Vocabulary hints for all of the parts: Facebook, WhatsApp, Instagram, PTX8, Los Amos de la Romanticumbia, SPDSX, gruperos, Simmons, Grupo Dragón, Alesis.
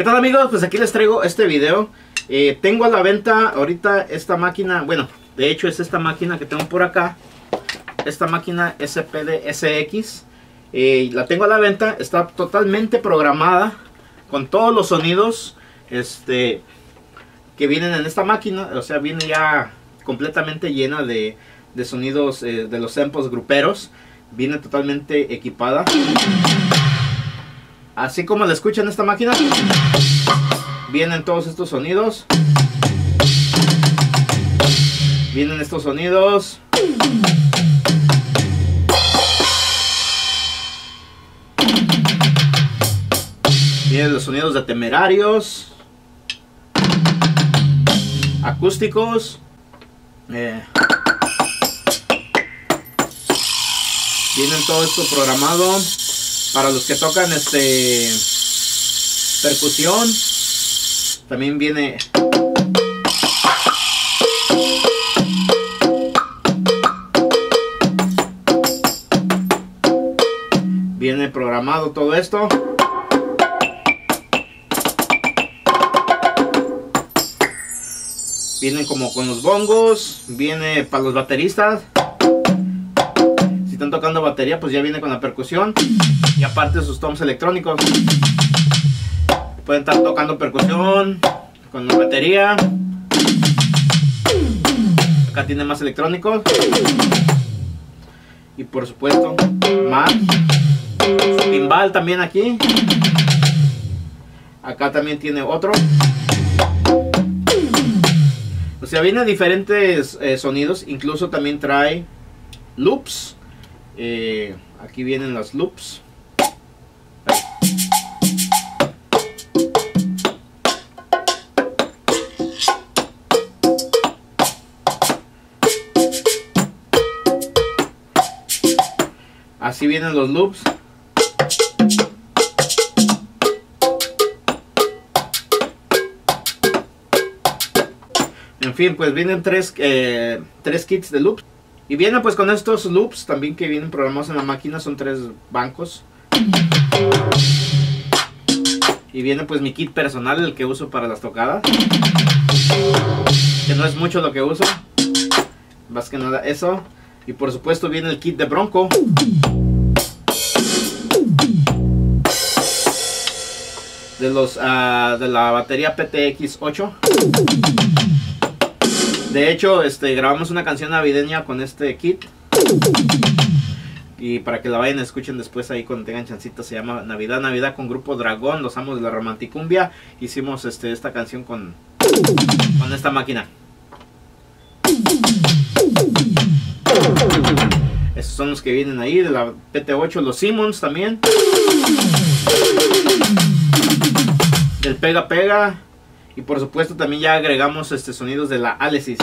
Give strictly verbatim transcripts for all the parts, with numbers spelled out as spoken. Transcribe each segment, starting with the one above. ¿Qué tal, amigos? Pues aquí les traigo este video. Eh, tengo a la venta ahorita esta máquina. Bueno, de hecho es esta máquina que tengo por acá. Esta máquina S P D S X. Eh, la tengo a la venta. Está totalmente programada con todos los sonidos este, que vienen en esta máquina. O sea, viene ya completamente llena de, de sonidos eh, de los samples gruperos. Viene totalmente equipada. Así como la escuchan, esta máquina vienen todos estos sonidos, vienen estos sonidos, vienen los sonidos de temerarios, acústicos, eh. vienen todo esto programado. Para los que tocan este percusión, también viene. Viene programado todo esto. Vienen como con los bongos, viene para los bateristas. Si están tocando batería, pues ya viene con la percusión. Y aparte sus toms electrónicos. Pueden estar tocando percusión con la batería. Acá tiene más electrónicos. Y por supuesto, más. Su timbal también aquí. Acá también tiene otro. O sea, viene diferentes eh, sonidos. Incluso también trae loops. Eh, aquí vienen las loops. Así vienen los loops. En fin, pues vienen tres, eh, tres kits de loops. Y viene pues con estos loops también que vienen programados en la máquina. Son tres bancos. Y viene pues mi kit personal, el que uso para las tocadas. Que no es mucho lo que uso. Más que nada eso. Y por supuesto viene el kit de bronco. De los uh, de la batería P T X ocho. De hecho, este grabamos una canción navideña con este kit. Y para que la vayan escuchen después ahí cuando tengan chancita, se llama Navidad, Navidad con Grupo Dragón, Los Amos de la Romanticumbia. Hicimos este esta canción con con esta máquina. Esos son los que vienen ahí de la P T ocho, los Simmons también. Del pega pega. Y por supuesto también ya agregamos este sonidos de la Alesis.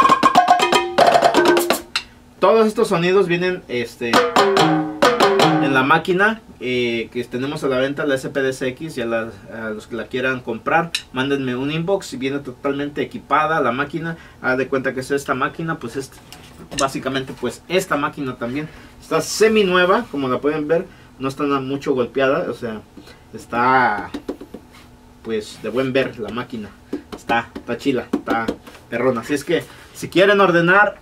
Todos estos sonidos vienen este, en la máquina eh, que tenemos a la venta, la S P D S X. Y a, la, a los que la quieran comprar, mándenme un inbox. Viene totalmente equipada la máquina. Haz de cuenta que es esta máquina, pues este, básicamente pues esta máquina también está semi nueva, como la pueden ver. No está mucho golpeada, o sea, está pues de buen ver la máquina. Está, está chila, está perrona. Así es que si quieren ordenar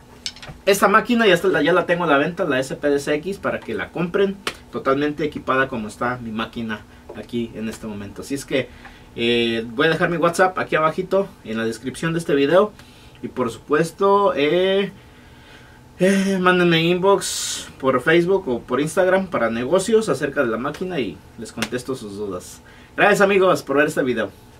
esta máquina, ya, está, ya la tengo a la venta, la S P D S X, para que la compren totalmente equipada como está mi máquina aquí en este momento. Así es que eh, voy a dejar mi WhatsApp aquí abajito en la descripción de este video. Y por supuesto eh, eh, mándenme inbox por Facebook o por Instagram para negocios acerca de la máquina y les contesto sus dudas. Gracias, amigos, por ver este video.